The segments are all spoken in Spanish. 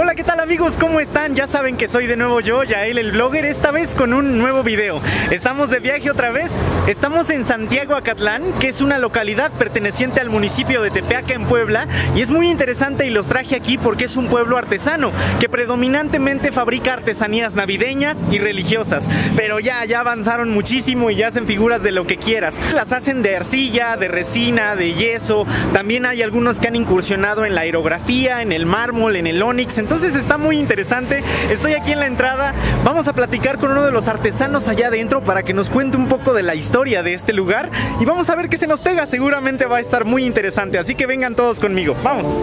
Hola, ¿qué tal amigos? ¿Cómo están? Ya saben que soy de nuevo yo, Yael el vlogger, esta vez con un nuevo video. Estamos de viaje otra vez, estamos en Santiago Acatlán, que es una localidad perteneciente al municipio de Tepeaca en Puebla, y es muy interesante y los traje aquí porque es un pueblo artesano que predominantemente fabrica artesanías navideñas y religiosas, pero ya avanzaron muchísimo y ya hacen figuras de lo que quieras. Las hacen de arcilla, de resina, de yeso, también hay algunos que han incursionado en la aerografía, en el mármol, en el ónix. Entonces está muy interesante. Estoy aquí en la entrada, vamos a platicar con uno de los artesanos allá adentro para que nos cuente un poco de la historia de este lugar y vamos a ver qué se nos pega, seguramente va a estar muy interesante, así que vengan todos conmigo, vamos.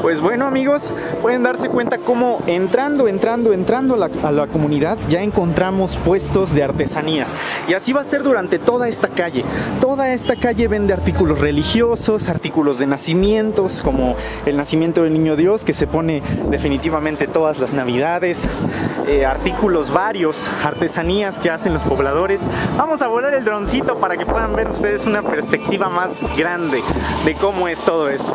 Pues bueno amigos, pueden darse cuenta cómo entrando a la comunidad ya encontramos puestos de artesanías. Y así va a ser durante toda esta calle. Toda esta calle vende artículos religiosos, artículos de nacimientos, como el nacimiento del niño Dios, que se pone definitivamente todas las navidades, artículos varios, artesanías que hacen los pobladores. Vamos a volar el droncito para que puedan ver ustedes una perspectiva más grande de cómo es todo esto.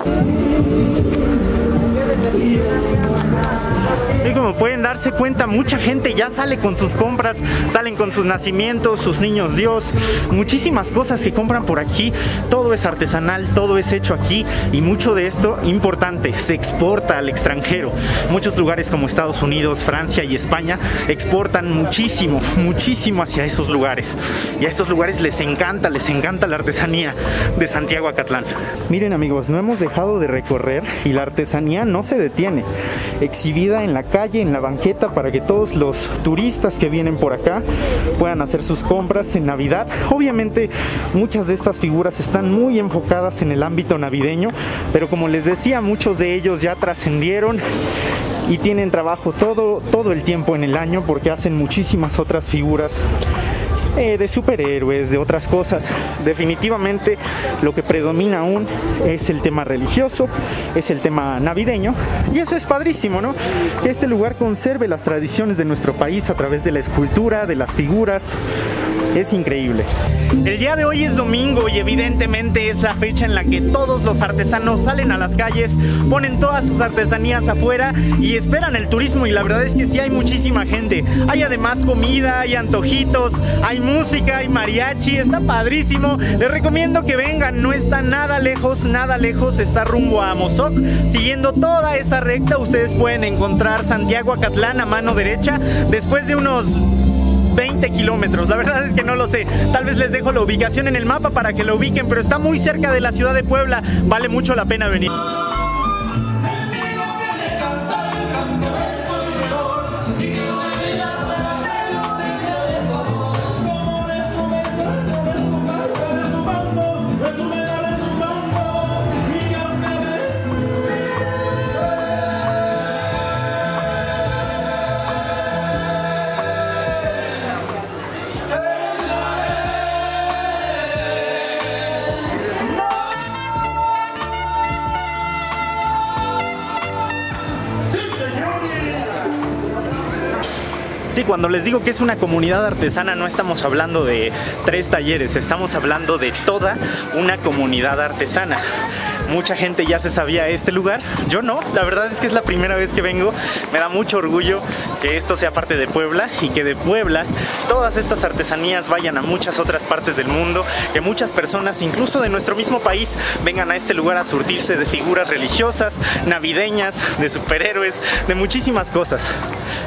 Y como pueden darse cuenta, mucha gente ya sale con sus compras, salen con sus nacimientos, sus niños Dios, muchísimas cosas que compran por aquí. Todo es artesanal, todo es hecho aquí y mucho de esto, importante, se exporta al extranjero. Muchos lugares como Estados Unidos, Francia y España exportan muchísimo hacia esos lugares. Y a estos lugares les encanta la artesanía de Santiago Acatlán. Miren amigos, no hemos dejado de recorrer y la artesanía no se detiene. Exhibida en la calle, en la banqueta, para que todos los turistas que vienen por acá puedan hacer sus compras en Navidad. Obviamente muchas de estas figuras están muy enfocadas en el ámbito navideño, pero como les decía, muchos de ellos ya trascendieron y tienen trabajo todo el tiempo en el año porque hacen muchísimas otras figuras de superhéroes, de otras cosas. Definitivamente lo que predomina aún es el tema religioso, es el tema navideño y eso es padrísimo, ¿no? Que este lugar conserve las tradiciones de nuestro país a través de la escultura, de las figuras. Es increíble. El día de hoy es domingo y evidentemente es la fecha en la que todos los artesanos salen a las calles, ponen todas sus artesanías afuera y esperan el turismo, y la verdad es que sí hay muchísima gente. Hay además comida, hay antojitos, hay música, hay mariachi, está padrísimo. Les recomiendo que vengan, no está nada lejos, está rumbo a Amozoc. Siguiendo toda esa recta ustedes pueden encontrar Santiago Acatlán a mano derecha, después de unos 20 kilómetros, la verdad es que no lo sé, tal vez les dejo la ubicación en el mapa para que lo ubiquen, pero está muy cerca de la ciudad de Puebla, vale mucho la pena venir. Sí, cuando les digo que es una comunidad artesana no estamos hablando de 3 talleres, estamos hablando de toda una comunidad artesana. Mucha gente ya se sabía este lugar, yo no, la verdad es que es la primera vez que vengo. Me da mucho orgullo que esto sea parte de Puebla y que de Puebla todas estas artesanías vayan a muchas otras partes del mundo, que muchas personas, incluso de nuestro mismo país, vengan a este lugar a surtirse de figuras religiosas, navideñas, de superhéroes, de muchísimas cosas.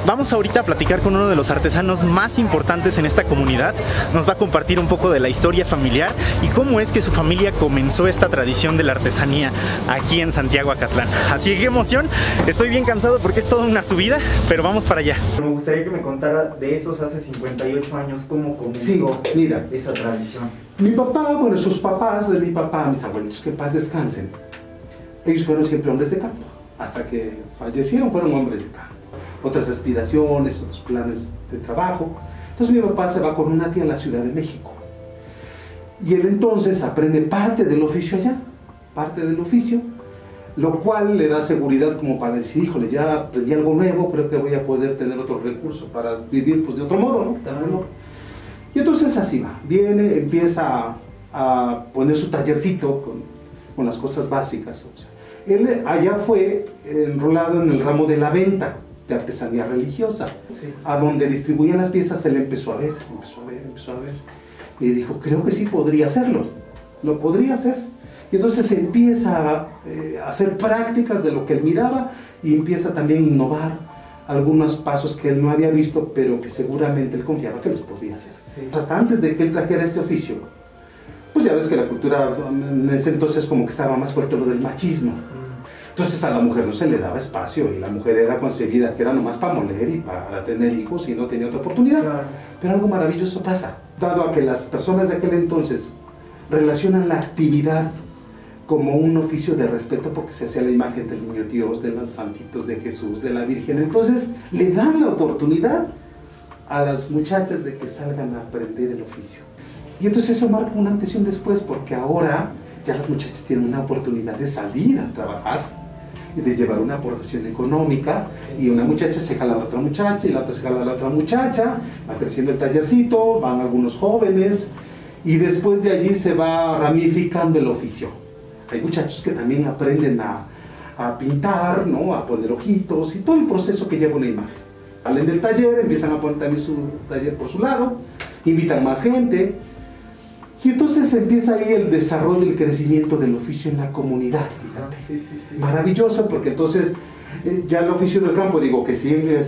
Vamos ahorita a platicar con uno de los artesanos más importantes en esta comunidad, nos va a compartir un poco de la historia familiar y cómo es que su familia comenzó esta tradición de la artesanía aquí en Santiago Acatlán. Así que emoción, estoy bien cansado porque es toda una subida, pero vamos para allá. Me gustaría que me contara de esos hace 58 años, cómo comenzó mira, esa tradición. Mi papá, bueno, sus papás de mi papá, mis abuelos, que en paz descansen, ellos fueron siempre hombres de campo, hasta que fallecieron fueron hombres de campo. Otras aspiraciones, otros planes de trabajo. Entonces mi papá se va con una tía a la Ciudad de México y él entonces aprende parte del oficio allá, lo cual le da seguridad como para decir, híjole, ya aprendí algo nuevo, creo que voy a poder tener otros recursos para vivir pues de otro modo, ¿no? Y entonces así va, viene, empieza a poner su tallercito con las cosas básicas. O sea, él allá fue enrolado en el ramo de la venta de artesanía religiosa, sí, a donde distribuían las piezas. Él empezó a ver. Y dijo, creo que sí podría hacerlo, lo podría hacer. Y entonces empieza a hacer prácticas de lo que él miraba y empieza también a innovar algunos pasos que él no había visto, pero que seguramente él confiaba que los podía hacer. Sí. Pues hasta antes de que él trajera este oficio, pues ya ves que la cultura en ese entonces como que estaba más fuerte lo del machismo. Entonces a la mujer no se le daba espacio y la mujer era concebida que era nomás para moler y para tener hijos y no tenía otra oportunidad. Claro. Pero algo maravilloso pasa, dado a que las personas de aquel entonces relacionan la actividad como un oficio de respeto porque se hacía la imagen del niño Dios, de los santitos, de Jesús, de la Virgen. Entonces le dan la oportunidad a las muchachas de que salgan a aprender el oficio. Y entonces eso marca un antes y un después, porque ahora ya las muchachas tienen una oportunidad de salir a trabajar, de llevar una aportación económica, sí, y una muchacha se jala a la otra muchacha, y la otra se jala a la otra muchacha, va creciendo el tallercito, van algunos jóvenes, y después de allí se va ramificando el oficio. Hay muchachos que también aprenden a pintar, ¿no?, a poner ojitos y todo el proceso que lleva una imagen. Salen del taller, empiezan a poner también su taller por su lado, invitan más gente. Y entonces empieza ahí el desarrollo, el crecimiento del oficio en la comunidad. Fíjate. Sí, sí, sí. Maravilloso, porque entonces ya el oficio del campo, digo, que sigue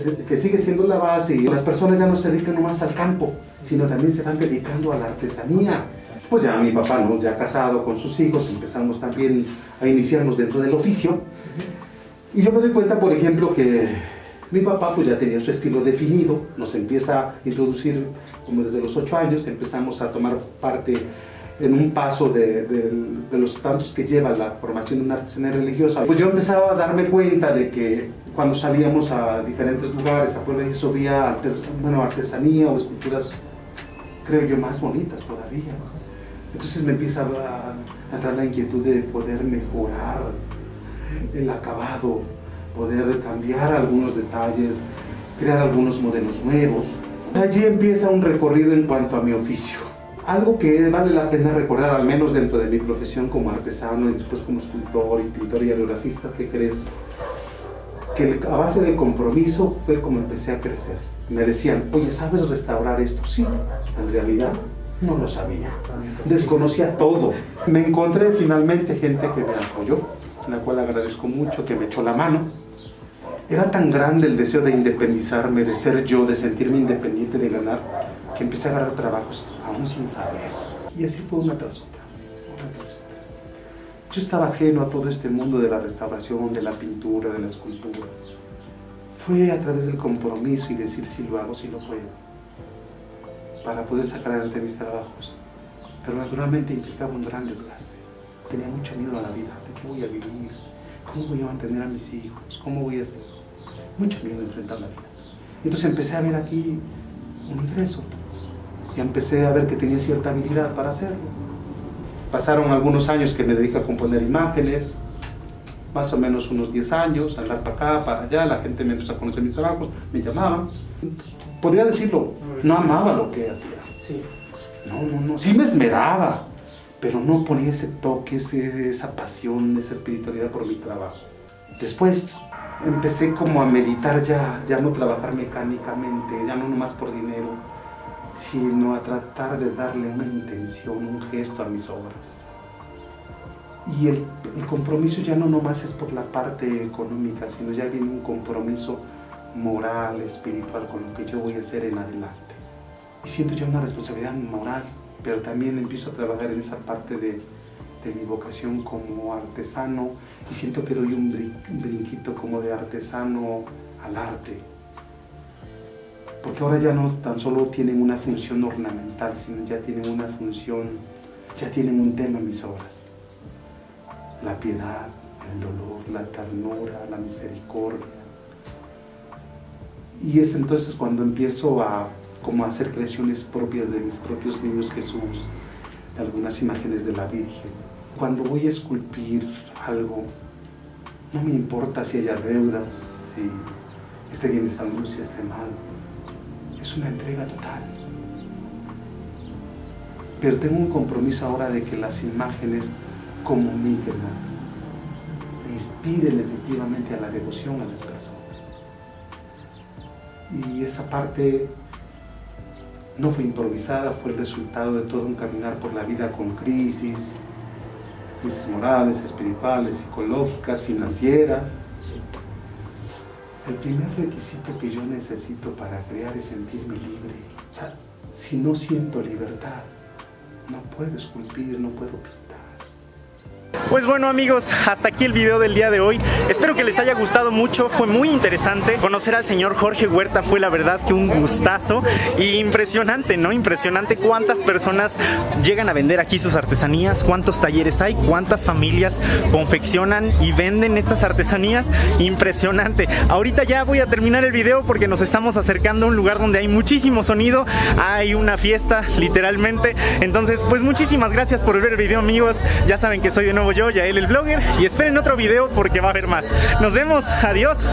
siendo la base, y las personas ya no se dedican nomás al campo, sino también se van dedicando a la artesanía. Exacto. Pues ya mi papá, ¿no?, ya casado con sus hijos, empezamos también a iniciarnos dentro del oficio. Uh-huh. Y yo me doy cuenta, por ejemplo, que mi papá pues ya tenía su estilo definido, nos empieza a introducir como desde los 8 años, empezamos a tomar parte en un paso de los tantos que lleva la formación de una artesanía religiosa. Pues yo empezaba a darme cuenta de que cuando salíamos a diferentes lugares, a Puebla, y eso había artesanía o esculturas, creo yo, más bonitas todavía. Entonces me empieza a entrar la inquietud de poder mejorar el acabado, poder cambiar algunos detalles, crear algunos modelos nuevos. Allí empieza un recorrido en cuanto a mi oficio. Algo que vale la pena recordar, al menos dentro de mi profesión como artesano y después como escultor y pintor y aerografista, que crees que a base de compromiso fue como empecé a crecer. Me decían, oye, ¿sabes restaurar esto? Sí, en realidad no lo sabía, desconocía todo. Me encontré finalmente gente que me apoyó, la cual agradezco mucho, que me echó la mano. Era tan grande el deseo de independizarme, de ser yo, de sentirme independiente, de ganar, que empecé a agarrar trabajos aún sin saber. Y así fue una tras otra, una tras otra. Yo estaba ajeno a todo este mundo de la restauración, de la pintura, de la escultura. Fue a través del compromiso y decir si lo hago, si lo puedo, para poder sacar adelante mis trabajos. Pero naturalmente implicaba un gran desgaste. Tenía mucho miedo a la vida, de qué voy a vivir, cómo voy a mantener a mis hijos, cómo voy a hacer. Mucho miedo a enfrentar la vida. Entonces empecé a ver aquí un ingreso, y empecé a ver que tenía cierta habilidad para hacerlo. Pasaron algunos años que me dediqué a componer imágenes, más o menos unos 10 años, andar para acá, para allá, la gente me empezó a conocer mis trabajos, me llamaban. Podría decirlo, no amaba lo que hacía. Sí. No, sí me esmeraba, pero no ponía ese toque, esa pasión, esa espiritualidad por mi trabajo. Después empecé como a meditar ya no trabajar mecánicamente, ya no nomás por dinero, sino a tratar de darle una intención, un gesto a mis obras. Y el compromiso ya no nomás es por la parte económica, sino ya viene un compromiso moral, espiritual, con lo que yo voy a hacer en adelante. Y siento ya una responsabilidad moral, pero también empiezo a trabajar en esa parte de mi vocación como artesano, y siento que doy un brinquito como de artesano al arte, porque ahora ya no tan solo tienen una función ornamental, sino ya tienen una función, ya tienen un tema en mis obras: la piedad, el dolor, la ternura, la misericordia. Y es entonces cuando empiezo a hacer creaciones propias de mis propios niños Jesús, de algunas imágenes de la Virgen. Cuando voy a esculpir algo, no me importa si haya deudas, si esté bien de salud, si esté mal. Es una entrega total. pero tengo un compromiso ahora de que las imágenes comuniquen, inspiren efectivamente a la devoción a las personas. Y esa parte no fue improvisada, fue el resultado de todo un caminar por la vida con crisis, crisis morales, espirituales, psicológicas, financieras. Sí. El primer requisito que yo necesito para crear es sentirme libre. O sea, si no siento libertad, no puedo esculpir, no puedo pintar. Pues bueno amigos, hasta aquí el video del día de hoy. Espero que les haya gustado mucho, fue muy interesante. Conocer al señor Jorge Huerta fue la verdad que un gustazo. Y impresionante, ¿no? Impresionante cuántas personas llegan a vender aquí sus artesanías, cuántos talleres hay, cuántas familias confeccionan y venden estas artesanías. Impresionante. Ahorita ya voy a terminar el video porque nos estamos acercando a un lugar donde hay muchísimo sonido. Hay una fiesta, literalmente. Entonces, pues muchísimas gracias por ver el video amigos. Ya saben que soy de nuevo yo, Yael el vlogger, y esperen otro video porque va a haber más. Nos vemos, adiós.